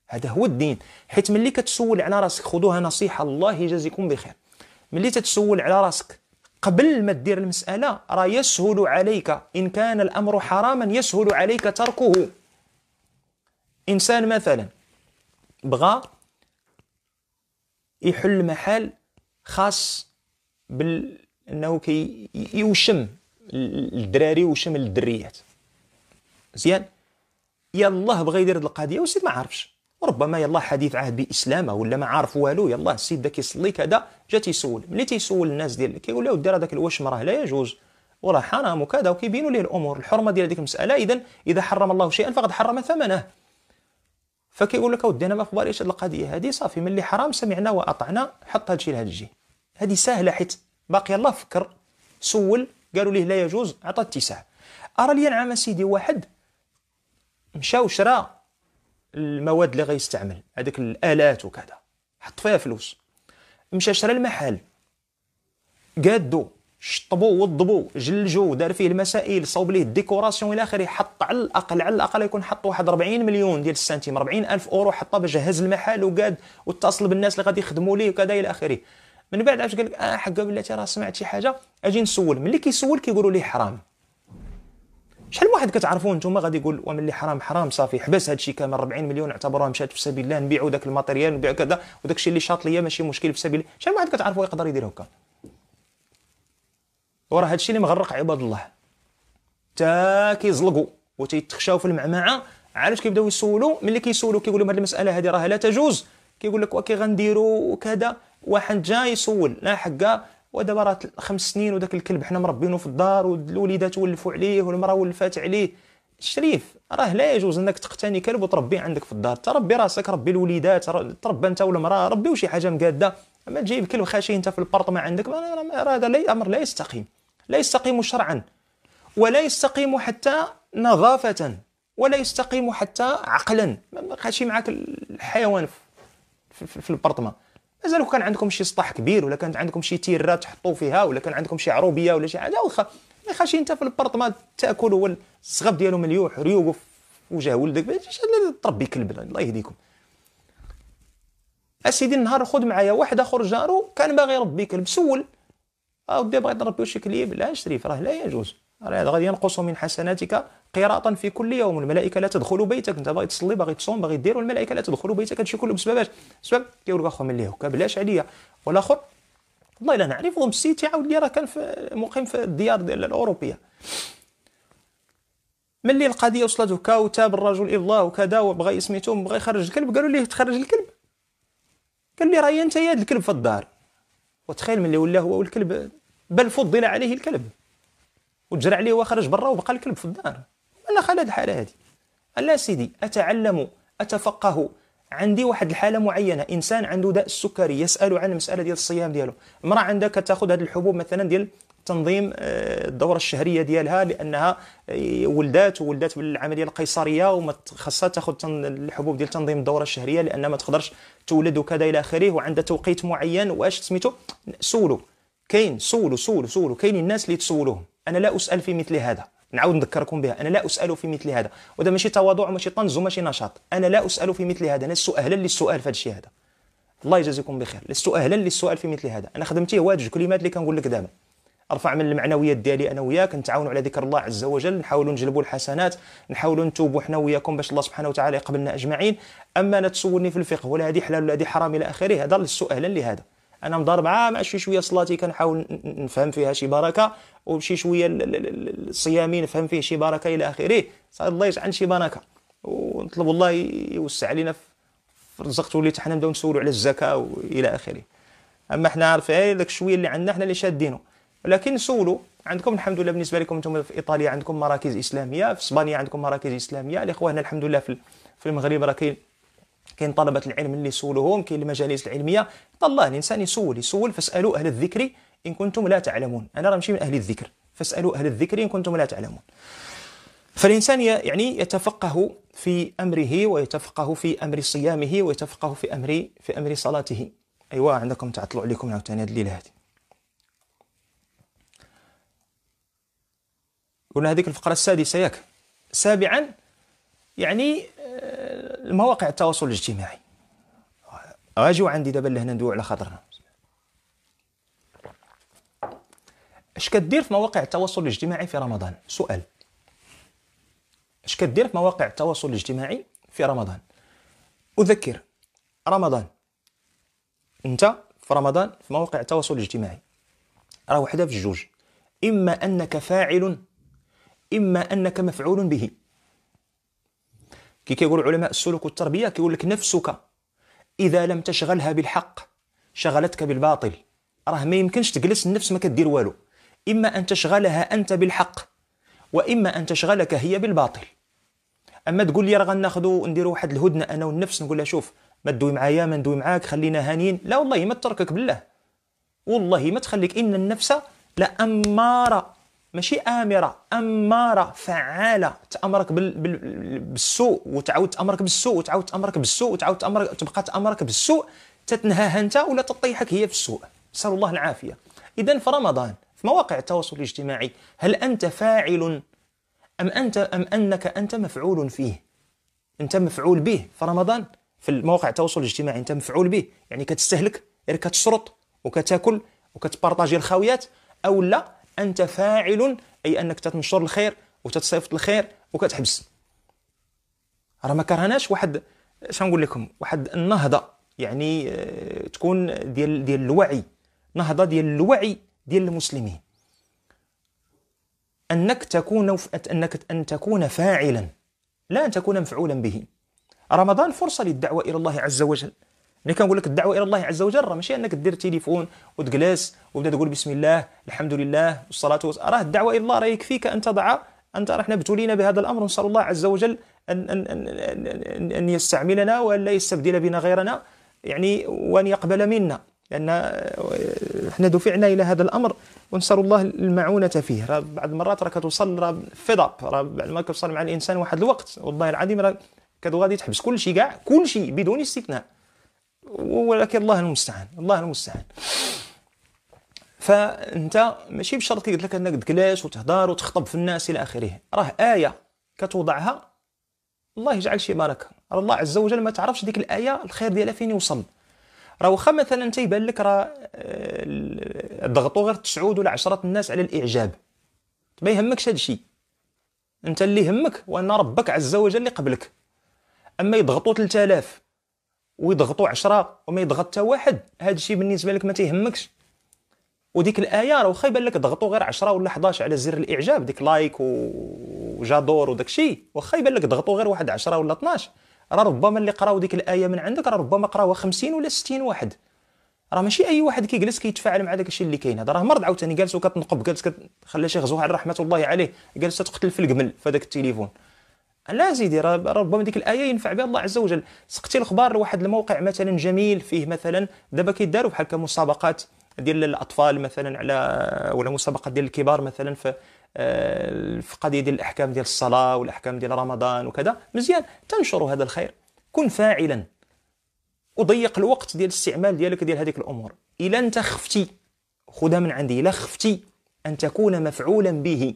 هذا هو الدين. حيت ملي كتسول على راسك، خذوها نصيحه الله يجازيكم بخير، ملي تتسول على راسك قبل ما تدير المسألة راه يسهل عليك، إن كان الأمر حراما يسهل عليك تركه. إنسان مثلا بغى يحل محل خاص بأنه كي يوشم الدراري ويوشم الدريات، مزيان، يالله بغى يدير هاد القضية والسيد ما عارفش، ربما يلا حديث عهد باسلامه ولا ما عارف والو، يلا السيد دا كيصلي كذا جا تيسول. ملي تيسول الناس ديال كيقول له ودي راه داك الوشم راه لا يجوز وراه حرام وكذا، وكيبينوا ليه الامور الحرمه ديال هذيك المساله. اذا اذا حرم الله شيئا فقد حرم ثمنه، فكيقول لك اودي انا ما خباريش هذه القضيه هذه، صافي ملي حرام سمعنا واطعنا، حط هذا الشيء لهذا الجهه، هذه سهله حيت باقي الله فكر سول قالوا ليه لا يجوز عطى اتساع. ارى لي نعم سيدي واحد مشى وشرى المواد اللي غيستعمل هذيك الالات وكذا، حط فيها فلوس، مشى شرى المحل، قادو شطبو وضبو جلجو دار فيه المسائل، صوب ليه الديكوراسيون الى اخره، حط على الاقل على الاقل يكون حط واحد أربعين مليون ديال السنتيم، أربعين ألف أورو حطها باش جهز المحل وقاد واتصل بالناس اللي غادي يخدموا ليه وكذا الى اخره. من بعد علاش قال لك اه حقا بلاتي راه سمعت شي حاجه اجي نسول. ملي كيسول كيقولوا ليه حرام. شحال واحد كتعرفوه نتوما غادي يقول وملي حرام حرام صافي حبس هذا الشيء كامل، أربعين مليون اعتبروها مشات في سبيل الله، نبيعوا داك الماتيريال نبيعوا كذا وداك الشيء اللي شاط ليا ماشي مشكل في سبيل الله. شحال واحد كتعرفوه يقدر يدير هكا؟ وراه هذا الشيء اللي مغرق عباد الله تا كيزلقوا وتيتخشاو في المعمعه. علاش كيبداو يسولوا؟ ملي كيسولوا كيقولوا هذه المساله هذه راه لا تجوز، كيقول لك وكي غنديروا وكذا. واحد جا يسول لا حقا، ودابا راه خمس سنين وداك الكلب حنا مربينه في الدار والوليدات ولفوا عليه والمراه ولفات عليه. الشريف راه لا يجوز انك تقتني كلب وتربيه عندك في الدار، تربي راسك، ربي الوليدات، تربى انت والمراه، ربيو شي حاجه مقاده، اما تجيب كلب خاشي انت في البرط ما عندك، راه هذا امر لا يستقيم، لا يستقيم شرعا ولا يستقيم حتى نظافه ولا يستقيم حتى عقلا. خاشي معاك الحيوان في البرطمه، مازال كان عندكم شي سطح كبير ولا كانت عندكم شي تيرة تحطوا فيها ولا كان عندكم شي عروبيه ولا شي حاجه واخا، ما خاشي انت في البرطمان تاكل هو الصغب ديالو مليوح ريوقو في وجه ولدك، ماشي تربي كلب الله يهديكم. اسيدي النهار خذ معايا واحد اخر جارو كان باغي يربي كلب، سول اه ودي بغيت نربيو شي كليب، لا شريف راه لا يجوز، راه غادي ينقص من حسناتك قراطا في كل يوم، الملائكه لا تدخل بيتك، انت باغي تصلي باغي تصوم باغي دير والملائكه لا تدخل بيتك. هادشي كله بسبباش بسبب كيقول لك اخو من اللي هكا بلاش عليا. والاخر والله الا نعرفهم السيد تيعاود لي راه كان في مقيم في الديار ديال الاوروبيه، ملي القضيه وصلت هكا وتاب الرجل الله وكذا وبغى سميتو بغى يخرج الكلب، قالوا ليه تخرج الكلب، قال لي راهي انت يا الكلب في الدار. وتخيل ملي ولا هو والكلب، بل فضل عليه الكلب وتجرى عليه وخرج برا وبقى الكلب في الدار. انا خال هاد الحاله هادي، لا سيدي اتعلم اتفقه. عندي واحد الحاله معينه، انسان عنده داء السكري يسال عن المساله ديال الصيام ديالو، امراه عندها كتاخذ هاد الحبوب مثلا ديال تنظيم الدوره الشهريه ديالها لانها ولدات وولدات بالعمليه القيصريه وما خاصها تاخذ الحبوب ديال تنظيم الدوره الشهريه لان ما تقدرش تولد وكذا الى اخره، وعندها توقيت معين واش سميتو. سولوا كاين، سولوا سولوا سولوا، كاين الناس اللي تسولوهم. انا لا اسال في مثل هذا، نعاود نذكركم بها، انا لا اسال في مثل هذا، وهذا ماشي تواضع وماشي طنز وماشي نشاط، انا لا اسال في مثل هذا، انا لست اهلا للسؤال في هذا الشيء هذا. الله يجازيكم بخير، لست اهلا للسؤال في مثل هذا، انا خدمتي هو هاد جوج كلمات اللي كنقول لك دابا. ارفع من المعنويات ديالي انا وياك، نتعاونوا على ذكر الله عز وجل، نحاولوا نجلبوا الحسنات، نحاولوا نتوبوا حنا وياكم باش الله سبحانه وتعالى يقبلنا اجمعين. اما انا تسولني في الفقه ولا هذه حلال ولا هذه حرام الى اخره، هذا لست اهلا لهذا، انا مضارب عام شي شويه صلاتي كنحاول نفهم فيها شي بركه، وشي شويه صيامي نفهم فيه شي بركه الى اخره. صلى الله يجعل شي بركه، ونطلب الله يوسع علينا في رزقته اللي حنا نبداو نسولوا على الزكاه والى اخره. اما حنا عارفين داك الشويه اللي عندنا حنا اللي شادينو، ولكن سولوا. عندكم الحمد لله بالنسبه لكم انتم في ايطاليا عندكم مراكز اسلاميه، في اسبانيا عندكم مراكز اسلاميه، الاخوان هنا الحمد لله في في المغرب راه كاين كاين طلبه العلم اللي يسولوهم، كاين المجالس العلميه. طالله الانسان يسول يسول فاسالوا اهل الذكر ان كنتم لا تعلمون. انا راه ماشي من اهل الذكر، فاسالوا اهل الذكر ان كنتم لا تعلمون. فالانسان يعني يتفقه في امره، ويتفقه في امر صيامه، ويتفقه في امر في امر صلاته. ايوا عندكم تعطلوا عليكم عاوتاني هذه الليله هذه. قلنا هذيك الفقرة السادسة ياك. سابعا يعني المواقع التواصل الاجتماعي. اجيو عندي دابا لهنا ندويو على خاطرنا. اش كدير في مواقع التواصل الاجتماعي في رمضان؟ سؤال. اش كدير في مواقع التواصل الاجتماعي في رمضان؟ أذكر رمضان أنت في رمضان في مواقع التواصل الاجتماعي راه وحدة في الجوج، إما أنك فاعل إما أنك مفعول به. كي كيقول علماء السلوك والتربية كيقول لك نفسك إذا لم تشغلها بالحق شغلتك بالباطل. راه ما يمكنش تجلس النفس ما كدير والو، إما أن تشغلها أنت بالحق وإما أن تشغلك هي بالباطل. أما تقول لي راه غناخذو نديرو واحد الهدنة أنا والنفس، نقول لها شوف ما تدوي معايا ما ندوي معاك خلينا هانيين، لا والله ما تتركك بالله، والله ما تخليك. إن النفس لأمارة، ماشي آمرة، أمارة فعالة، تأمرك بال... بال... بالسوء وتعاود تأمرك بالسوء وتعاود تأمرك بالسوء وتعاود تأمرك، تبقى تأمرك بالسوء، تتنهاها أنت ولا تطيحك هي في السوء، نسأل الله العافية. إذا في رمضان في مواقع التواصل الاجتماعي هل أنت فاعل أم أنت أم أنك أنت مفعول فيه؟ أنت مفعول به في رمضان في مواقع التواصل الاجتماعي، أنت مفعول به، يعني كتستهلك، يعني كتشرط وكتاكل وكتبارطاجي الخاويات، أو لا أنت فاعل أي أنك تتنشر الخير وتتصيفط الخير وكتحبس. راه ما كرهناش واحد، شنو نقول لكم، واحد النهضة يعني تكون ديال ديال الوعي، نهضة ديال الوعي ديال المسلمين، أنك تكون أنك أن تكون فاعلا لا أن تكون مفعولا به. رمضان فرصة للدعوة إلى الله عز وجل. ملي كنقول لك الدعوه الى الله عز وجل راه ماشي انك دير التليفون وتجلس وتبدا تقول بسم الله الحمد لله والصلاه والسلام، راه الدعوه الى الله راه يكفيك ان تضع انت، راه حنا ابتلينا بهذا الامر، ونسال الله عز وجل ان ان ان, أن, أن يستعملنا ولا يستبدل بنا غيرنا، يعني وان يقبل منا، لان حنا دفعنا الى هذا الامر ونسال الله المعونه فيه. راه بعض المرات راه كتوصل راه فيد اب، راه بعد ما كتوصل مع الانسان واحد الوقت والله العظيم راه كتغادي تحبس كل شيء كاع، كل شيء بدون استثناء، ولكن الله المستعان الله المستعان. فانت ماشي بشرط قلت لك انك تجلس وتهضر وتخطب في الناس الى اخره، راه ايه كتوضعها الله يجعل شي بركه. راه الله عز وجل ما تعرفش ديك الايه الخير ديالها فين يوصل. راه واخا مثلا تيبان لك راه ضغطوا غير تسعود ولا عشرة الناس على الاعجاب، ما يهمكش هذا الشيء، انت اللي يهمك وان ربك عز وجل اللي قبلك. اما يضغطوا ثلاثة آلاف ويضغطوا عشرة وما يضغط حتى واحد، هذا الشيء بالنسبه لك ما تيهمكش. وديك الايه راه واخا يبان لك ضغطوا غير عشرة ولا حداش على زر الاعجاب، ديك لايك وجادور وداك الشيء، واخا يبان لك ضغطوا غير واحد عشرة ولا اثناش، راه ربما اللي قراو ديك الايه من عندك راه ربما قراوها خمسين ولا ستين واحد. راه ماشي اي واحد كيجلس كيتفاعل مع داك الشيء اللي كاين هذا، راه مرض عاوتاني جالس وكتنقب، جالس خلى شي غزوه على رحمه الله عليه جالس تقتل في الجمل في هذاك التليفون. لا زيدي ربما ديك الايه ينفع بها الله عز وجل. سقتي الخبار لواحد الموقع مثلا جميل فيه مثلا دابا كيداروا بحال هكا مسابقات ديال الاطفال مثلا على ولا مسابقات ديال الكبار مثلا في في قضيه ديال الاحكام ديال الصلاه والاحكام ديال رمضان وكذا، مزيان تنشروا هذا الخير. كن فاعلا وضيق الوقت ديال الاستعمال ديالك ديال هذيك الامور. الا انت خفتي خذها من عندي، الا خفتي ان تكون مفعولا به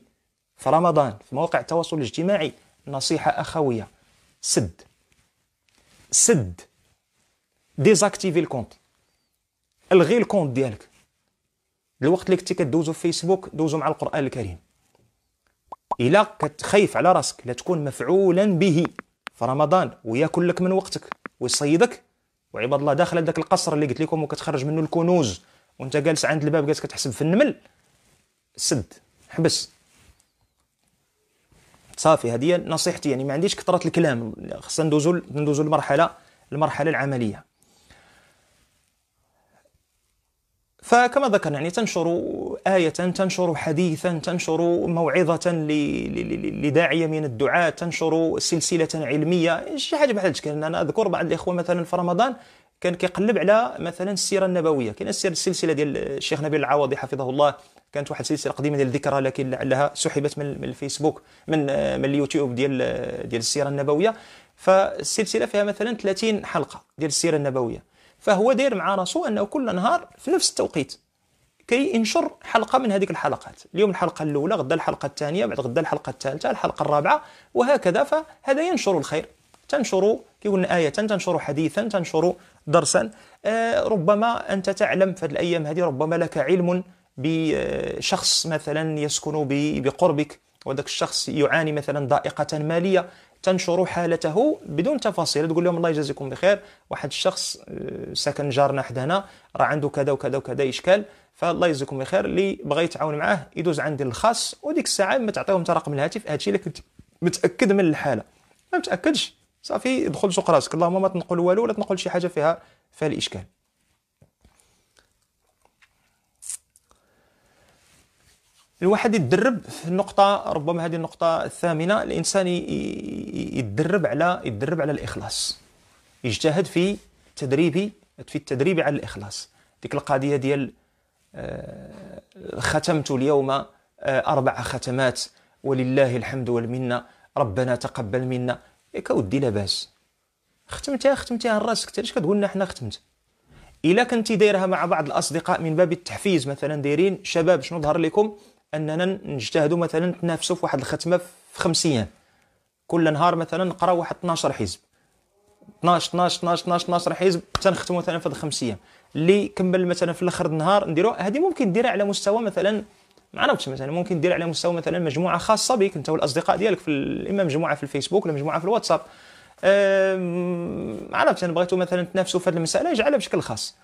في رمضان في مواقع التواصل الاجتماعي، نصيحة أخوية، سد سد ديزاكتيفي الكونت، الغي الكونت ديالك. الوقت اللي كنتي كدوزو في فيسبوك دوزو مع القرآن الكريم. إلا كتخايف على راسك لا تكون مفعولا به في رمضان وياكل لك من وقتك ويصيدك وعباد الله داخله لذاك القصر اللي قلت لكم وكتخرج منه الكنوز، وانت جالس عند الباب جالس كتحسب في النمل. سد، حبس، صافي. هذه نصيحتي، يعني ما عنديش كثرة الكلام، خصنا ندوزو ندوزو المرحلة المرحلة العملية. فكما ذكرنا يعني تنشر آية، تنشر حديثا، تنشر موعظة لداعية من الدعاة، تنشر سلسلة علمية، شي حاجة بحال هادشي. أنا أذكر بعض الإخوة مثلا في رمضان كان كيقلب على مثلا السيرة النبوية، كاين السلسلة ديال الشيخ نبيل العوضي حفظه الله، كانت واحد السلسله قديمه ديال الذكرى لكن لعلها سحبت من الفيسبوك من من اليوتيوب ديال ديال السيره النبويه. فالسلسله فيها مثلا ثلاثين حلقه ديال السيره النبويه، فهو داير مع راسو انه كل نهار في نفس التوقيت كينشر حلقه من هذيك الحلقات، اليوم الحلقه الاولى، غدا الحلقه الثانيه، بعد غدا الحلقه الثالثه، الحلقه الرابعه، وهكذا. فهذا ينشر الخير، تنشر كيقولنا آية، تنشر حديثا، تنشر درسا. آه ربما انت تعلم في الايام هذه، ربما لك علم بشخص مثلا يسكن بقربك وذاك الشخص يعاني مثلا ضائقة مالية، تنشر حالته بدون تفاصيل، تقول لهم الله يجازيكم بخير، واحد الشخص ساكن جارنا حدانا راه عنده كذا وكذا وكذا إشكال، فالله يجازيكم بخير، اللي بغى يتعاون معاه يدوز عندي الخاص، وديك الساعة ما تعطيهم حتى رقم الهاتف. هادشي اللي كنت متأكد من الحالة، ما متأكدش صافي دخل سوق راسك، اللهم ما تنقل والو ولا تنقل شي حاجة فيها فيها الإشكال. الواحد يتدرب في النقطة، ربما هذه النقطة الثامنة، الإنسان يتدرب على يتدرب على الإخلاص، يجتهد في تدريبي في التدريب على الإخلاص. ديك القضية ديال ختمت اليوم أربع ختمات ولله الحمد والمنة ربنا تقبل منا، ياك أودي لاباس، ختمتها ختمتها لراسك، حتى علاش كتقول لنا حنا ختمت؟ إلا كنتي دايرها مع بعض الأصدقاء من باب التحفيز، مثلا دايرين شباب شنو ظهر لكم؟ أننا نجتهدوا مثلا تنافسوا في واحد الختمة في خمس أيام، كل نهار مثلا نقراو واحد اثناش حزب، اثناش اثناش اثناش اثناش حزب تنختموا مثلا في هاد الخمس أيام، اللي كمل مثلا في الآخر النهار نديرو. هذه ممكن ديرها على مستوى مثلا ما عرفتش، مثلا ممكن دير على مستوى مثلا مجموعة خاصة بك أنت والأصدقاء ديالك، في إما مجموعة في الفيسبوك ولا مجموعة في الواتساب، ما عرفتش، أنا بغيتو مثلا تنافسوا في هاد المسألة يجعلها بشكل خاص.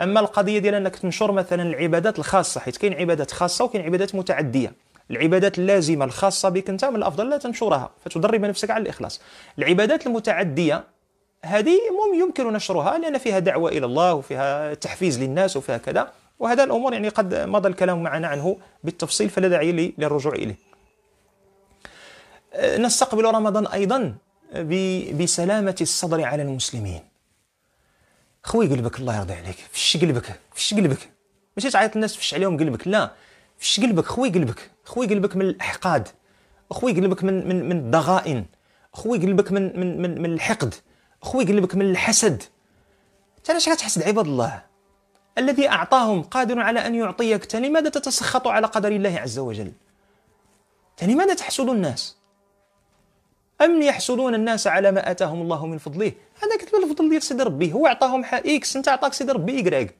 اما القضيه ديال انك تنشر مثلا العبادات الخاصه، حيت كاين عبادات خاصه وكاين عبادات متعديه، العبادات اللازمه الخاصه بك انت من الافضل لا تنشرها، فتدرب نفسك على الاخلاص. العبادات المتعديه هذه يمكن نشرها لان فيها دعوه الى الله وفيها تحفيز للناس وفيها كذا، وهذا الامور يعني قد مضى الكلام معنا عنه بالتفصيل فلا داعي للرجوع اليه. نستقبل رمضان ايضا بسلامه الصدر على المسلمين. خويا قلبك الله يرضي عليك، فش قلبك، فش قلبك، ماشي تعيط الناس فش عليهم قلبك، لا، فش قلبك خويا قلبك، خويا قلبك من الاحقاد، خويا قلبك من من من الضغائن، خويا قلبك من من من من الحقد، خويا قلبك من الحسد. انت علاش كتحسد عباد الله؟ الذي اعطاهم قادر على ان يعطيك، انت لماذا تتسخط على قدر الله عز وجل؟ انت لماذا تحسد الناس؟ أم يحسدون الناس على ما آتاهم الله من فضله؟ هذا كتب الفضل ديال سيدي ربي، هو عطاهم إكس، أنت عطاك سيدي ربي إكراك.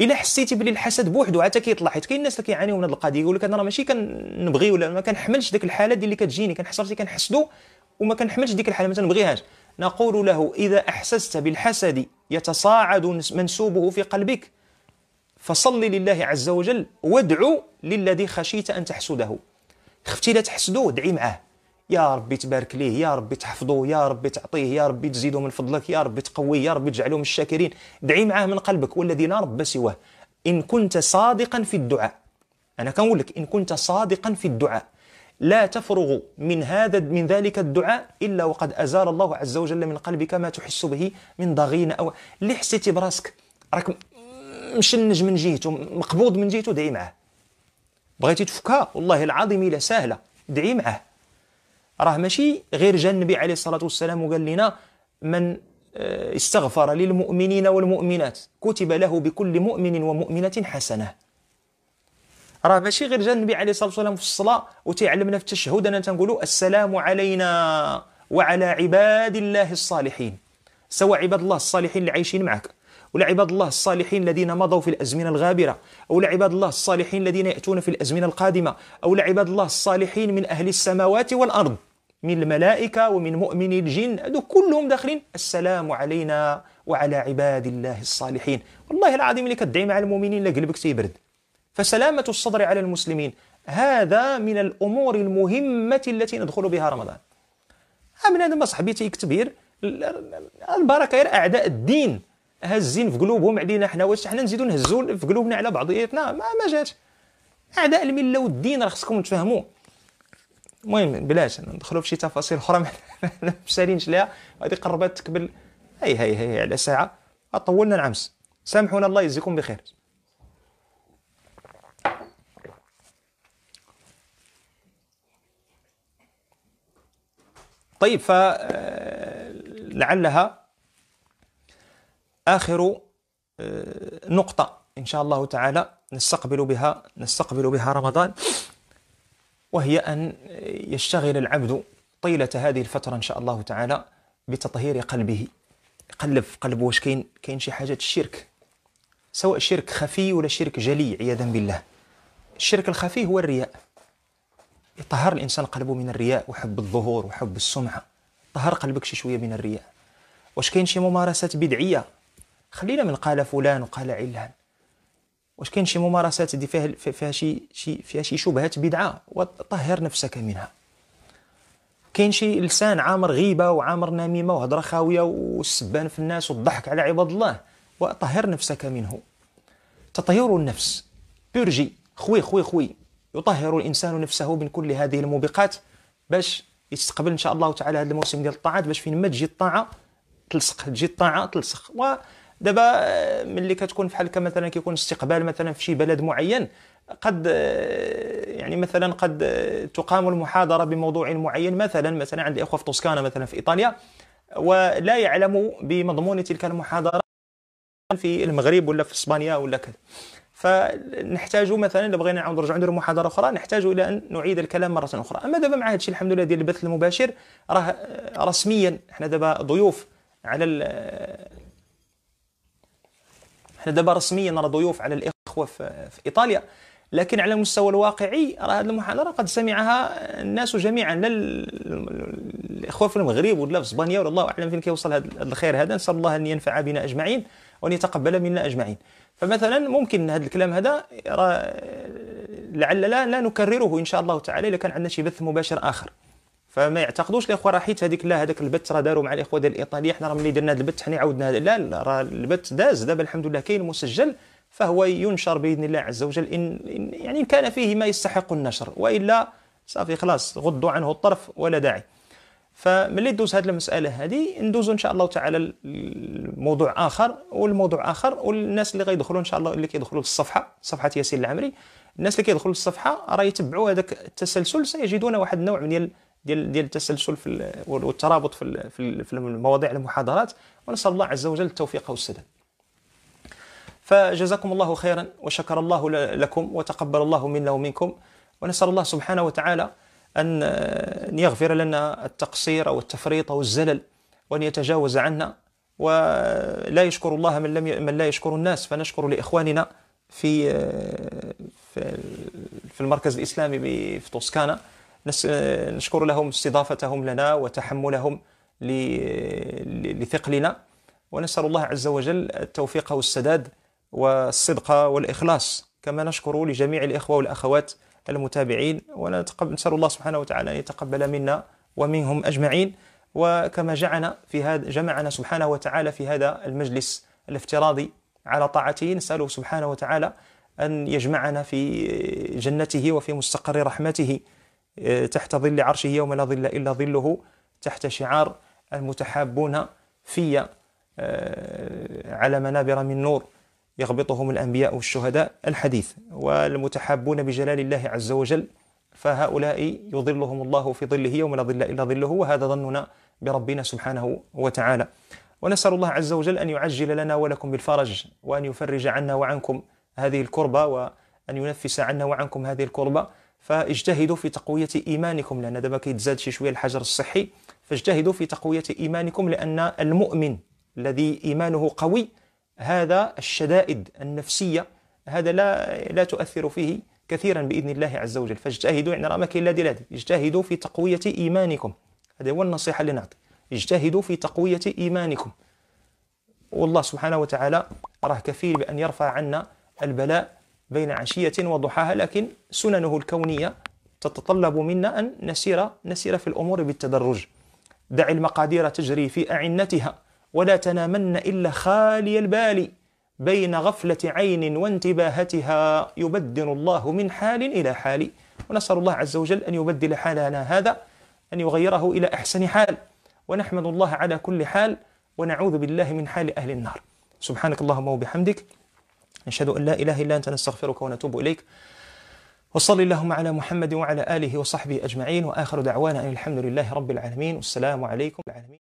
إلا حسيتي بلي الحسد بوحدو عاد كيطلع، حيت كاين الناس اللي كيعانيو من هذه القضية، يقول لك أنا راه ماشي كنبغي ولا ما كنحملش ديك الحالة ديال اللي كتجيني، كنحس راسي كنحسدو وما كنحملش ديك الحالة ما تنبغيهاش. نقول له إذا أحسست بالحسد يتصاعد منسوبه في قلبك، فصل لله عز وجل وادعو للذي خشيت أن تحسده. خفتي لا تحسدوه، دعي معاه، يا ربي تبارك ليه، يا ربي تحفظوه، يا ربي تعطيه، يا ربي تزيدو من فضلك، يا ربي تقويه، يا ربي تجعلو من الشاكرين. دعي معاه من قلبك، والذي لا رب سواه إن كنت صادقا في الدعاء. أنا كنقول لك إن كنت صادقا في الدعاء، لا تفرغ من هذا من ذلك الدعاء إلا وقد أزال الله عز وجل من قلبك ما تحس به من ضغينة. أو اللي حسيتي براسك راك مشنج من جهته، مقبوض من جهته، دعي معاه. بغيتي تفكها والله العظيم إلا سهلة، دعي معه. راه ماشي غير جا النبي عليه الصلاة والسلام وقال لنا من استغفر للمؤمنين والمؤمنات كتب له بكل مؤمن ومؤمنة حسنة. راه ماشي غير جا النبي عليه الصلاة والسلام في الصلاة وتعلمنا في التشهد أننا تنقولوا السلام علينا وعلى عباد الله الصالحين، سواء عباد الله الصالحين اللي عايشين معك، ولا عباد الله الصالحين الذين مضوا في الأزمنة الغابرة، أو لعباد الله الصالحين الذين يأتون في الأزمنة القادمة، أو لعباد الله الصالحين من أهل السماوات والأرض، من الملائكة ومن مؤمني الجن، هذو كلهم داخلين السلام علينا وعلى عباد الله الصالحين. والله العظيم اللي كتدعي مع المؤمنين لا قلبك تيبرد. فسلامة الصدر على المسلمين هذا من الأمور المهمة التي ندخل بها رمضان. من هذا ما صاحبي تيكتب غير البركة، غير أعداء الدين هزين في قلوبهم علينا حنا، واش حنا نزيدو نهزو في قلوبنا على بعضياتنا؟ ما ما جاتش. أعداء الملة والدين خصكم تفهموا. المهم بلاش ندخلوا في شي تفاصيل اخرى ما مسالينش لها، هذه قربات تكبل. هي هي هي على ساعه طولنا العمس، سامحونا الله يجزيكم بخير. طيب، فلعلها آخر نقطة إن شاء الله تعالى نستقبل بها نستقبل بها رمضان، وهي أن يشتغل العبد طيلة هذه الفترة إن شاء الله تعالى بتطهير قلبه. قلب في قلبه واش كاين كاين شي حاجة الشرك، سواء شرك خفي ولا شرك جلي عياذا بالله. الشرك الخفي هو الرياء، يطهر الإنسان قلبه من الرياء وحب الظهور وحب السمعة. طهر قلبك شي شوية من الرياء. واش كاين شي ممارسات بدعية، خلينا من قال فلان وقال علان. واش كاين شي ممارسات اللي فيها فيها شي شي فيها شي شبهات بدعة، وطهر نفسك منها. كاين شي لسان عامر غيبة وعامر نميمة وهضرة خاوية والسبان في الناس والضحك على عباد الله، وطهر نفسك منه. تطهير النفس بيرجي خوي خوي خوي يطهر الإنسان نفسه من كل هذه الموبقات باش يستقبل إن شاء الله تعالى هذا الموسم ديال الطاعات، باش فين ما تجي الطاعة تلصق، تجي الطاعة تلصق. ودابا ملي كتكون بحال هكا مثلا كيكون استقبال مثلا في شي بلد معين، قد يعني مثلا قد تقام المحاضرة بموضوع معين، مثلا مثلا عند الإخوة في توسكانا مثلا في إيطاليا، ولا يعلم بمضمون تلك المحاضرة في المغرب ولا في إسبانيا ولا كذا. فنحتاج مثلا الا بغينا نعاود نرجعوا نديروا محاضره اخرى نحتاج الى ان نعيد الكلام مره اخرى. اما دابا مع هذا الشيء الحمد لله ديال البث المباشر، راه رسميا حنا دابا ضيوف على حنا دابا رسميا راه ضيوف على الاخوه في, في ايطاليا، لكن على المستوى الواقعي راه هذه المحاضره قد سمعها الناس جميعا، لا الاخوه في المغرب ولا في اسبانيا ولا الله اعلم فين كيوصل هذا الخير هذا. نسال الله ان ينفع بنا اجمعين وان يتقبل منا اجمعين. فمثلا ممكن هذا الكلام هذا لعل لا, لا نكرره ان شاء الله تعالى الا كان عندنا شي بث مباشر اخر. فما يعتقدوش الاخوه راه حيت هذيك لا هذاك البث راه داروا مع الاخوه ديال الايطاليه، حنا راه ملي درنا هذا البث حنا عاودنا، لا راه البث داز دابا الحمد لله كاين مسجل، فهو ينشر باذن الله عز وجل ان يعني ان كان فيه ما يستحق النشر، والا صافي خلاص غضوا عنه الطرف ولا داعي. فملي دوز هذه المساله هذه ندوزو ان شاء الله تعالى لموضوع اخر والموضوع اخر، والناس اللي غيدخلوا ان شاء الله اللي كيدخلوا للصفحه صفحه ياسين العمري، الناس اللي كيدخلوا للصفحه راه يتبعوا هذاك التسلسل سيجدون واحد النوع من ديال ديال ديال التسلسل في والترابط في في المواضيع المحاضرات، ونسال الله عز وجل التوفيق والسداد. فجزاكم الله خيرا وشكر الله لكم وتقبل الله منا ومنكم، ونسال الله سبحانه وتعالى أن يغفر لنا التقصير أو التفريط أو الزلل، وأن يتجاوز عنا. ولا يشكر الله من, لم ي... من لا يشكر الناس. فنشكر لإخواننا في في المركز الإسلامي في توسكانا، نشكر لهم استضافتهم لنا وتحملهم لثقلنا، ونسأل الله عز وجل التوفيق والسداد والصدق والإخلاص، كما نشكر لجميع الإخوة والأخوات المتابعين. ونسأل الله سبحانه وتعالى أن يتقبل منا ومنهم أجمعين، وكما جعلنا في هذا جمعنا سبحانه وتعالى في هذا المجلس الافتراضي على طاعته، نسأله سبحانه وتعالى أن يجمعنا في جنته وفي مستقر رحمته تحت ظل عرشه يوم لا ظل إلا ظله، تحت شعار المتحابون في على منابر من نور يغبطهم الأنبياء والشهداء الحديث، والمتحابون بجلال الله عز وجل فهؤلاء يظلهم الله في ظله يوم لا ظل إلا ظله، وهذا ظننا بربنا سبحانه وتعالى. ونسأل الله عز وجل أن يعجل لنا ولكم بالفرج، وأن يفرج عنا وعنكم هذه الكربة، وأن ينفس عنا وعنكم هذه الكربة. فاجتهدوا في تقوية إيمانكم، لأن دابا كيتزاد شي شوية الحجر الصحي، فاجتهدوا في تقوية إيمانكم، لأن المؤمن الذي إيمانه قوي هذا الشدائد النفسية هذا لا لا تؤثر فيه كثيرا بإذن الله عز وجل. فاجتهدوا يعني راه ما كاين لا ديال هذه، اجتهدوا في تقوية إيمانكم. هذا هو النصيحة اللي نعطي. اجتهدوا في تقوية إيمانكم، والله سبحانه وتعالى راه كفيل بأن يرفع عنا البلاء بين عشية وضحاها، لكن سننه الكونية تتطلب منا أن نسير نسير في الأمور بالتدرج. دع المقادير تجري في أعنتها، ولا تنامن إلا خالي البال، بين غفلة عين وانتباهتها يبدل الله من حال إلى حال. ونسأل الله عز وجل أن يبدل حالنا هذا، أن يغيره إلى أحسن حال، ونحمد الله على كل حال، ونعوذ بالله من حال أهل النار. سبحانك اللهم وبحمدك، نشهد أن لا إله إلا أنت، نستغفرك ونتوب إليك، وصلي اللهم على محمد وعلى آله وصحبه أجمعين، وآخر دعوانا أن الحمد لله رب العالمين، والسلام عليكم.